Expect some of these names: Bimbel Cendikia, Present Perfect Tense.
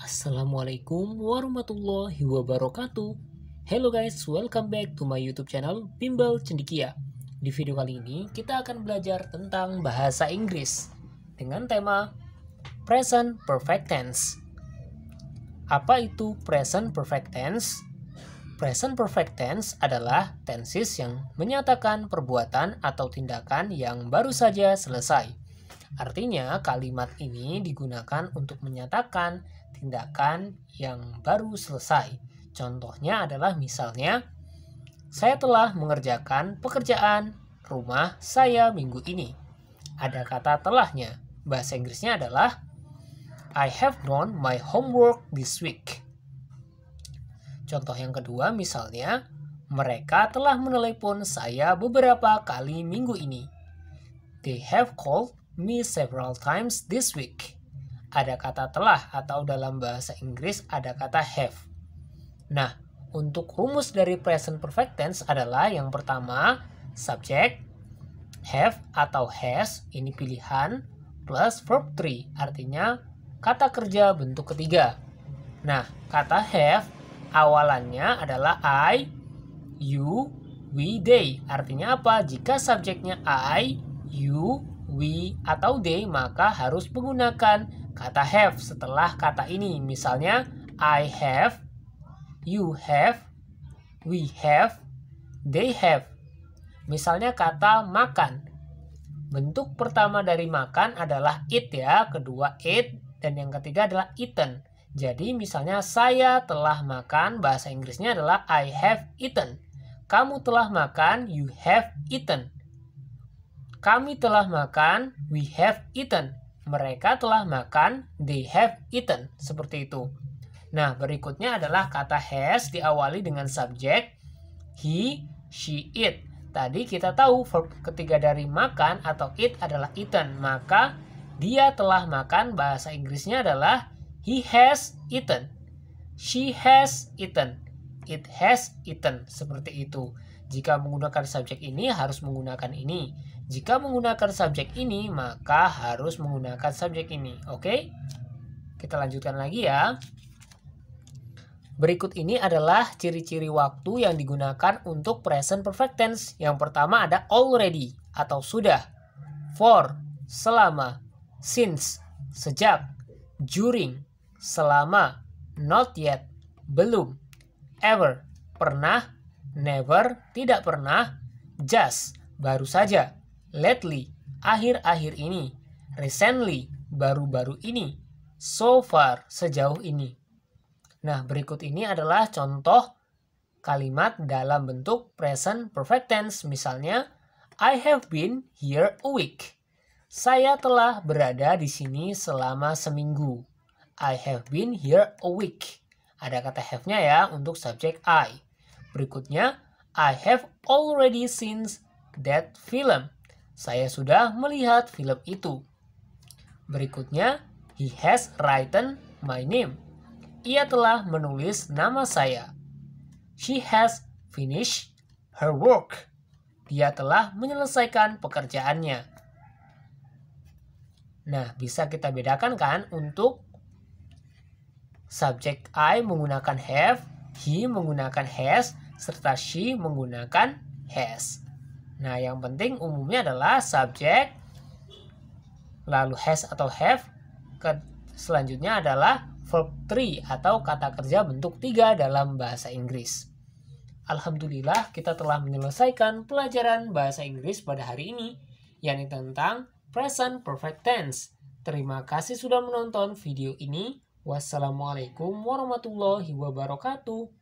Assalamualaikum warahmatullahi wabarakatuh. Hello guys, welcome back to my YouTube channel Bimbel Cendikia. Di video kali ini kita akan belajar tentang bahasa Inggris dengan tema Present Perfect Tense. Apa itu Present Perfect Tense? Present Perfect Tense adalah tenses yang menyatakan perbuatan atau tindakan yang baru saja selesai. Artinya, kalimat ini digunakan untuk menyatakan tindakan yang baru selesai. Contohnya adalah misalnya, saya telah mengerjakan pekerjaan rumah saya minggu ini. Ada kata telahnya. Bahasa Inggrisnya adalah I have done my homework this week. Contoh yang kedua misalnya, mereka telah menelepon saya beberapa kali minggu ini. They have called me several times this week. Ada kata telah atau dalam bahasa Inggris ada kata have. Nah, untuk rumus dari present perfect tense adalah yang pertama, subject, have atau has, ini pilihan, plus verb 3, artinya kata kerja bentuk ketiga. Nah, kata have awalannya adalah I, you, we, they. Artinya apa? Jika subjeknya I, you, we, atau they, maka harus menggunakan kata have setelah kata ini. Misalnya, I have, you have, we have, they have. Misalnya kata makan. Bentuk pertama dari makan adalah eat ya, kedua ate, dan yang ketiga adalah eaten. Jadi misalnya saya telah makan, bahasa Inggrisnya adalah I have eaten. Kamu telah makan, you have eaten. Kami telah makan, we have eaten. Mereka telah makan, they have eaten. Seperti itu. Nah, berikutnya adalah kata has diawali dengan subjek he, she, it. Tadi kita tahu verb ketiga dari makan atau it adalah eaten. Maka dia telah makan bahasa Inggrisnya adalah he has eaten, she has eaten, it has eaten. Seperti itu. Jika menggunakan subjek ini harus menggunakan ini. Jika menggunakan subjek ini maka harus menggunakan subjek ini. Oke? Kita lanjutkan lagi ya. Berikut ini adalah ciri-ciri waktu yang digunakan untuk present perfect tense. Yang pertama ada already atau sudah, for, selama, since, sejak, during, selama, not yet, belum, ever, pernah, never, tidak pernah, just, baru saja, lately, akhir-akhir ini, recently, baru-baru ini, so far, sejauh ini. Nah, berikut ini adalah contoh kalimat dalam bentuk present perfect tense. Misalnya, I have been here a week. Saya telah berada di sini selama seminggu. I have been here a week. Ada kata have-nya ya untuk subjek I. Berikutnya, I have already seen that film. Saya sudah melihat film itu. Berikutnya, he has written my name. Ia telah menulis nama saya. She has finished her work. Dia telah menyelesaikan pekerjaannya. Nah, bisa kita bedakan kan untuk subjek I menggunakan have, he menggunakan has, serta she menggunakan has. Nah, yang penting umumnya adalah subjek, lalu has atau have, selanjutnya adalah verb 3 atau kata kerja bentuk 3 dalam bahasa Inggris. Alhamdulillah kita telah menyelesaikan pelajaran bahasa Inggris pada hari ini, yakni tentang present perfect tense. Terima kasih sudah menonton video ini. Wassalamualaikum warahmatullahi wabarakatuh.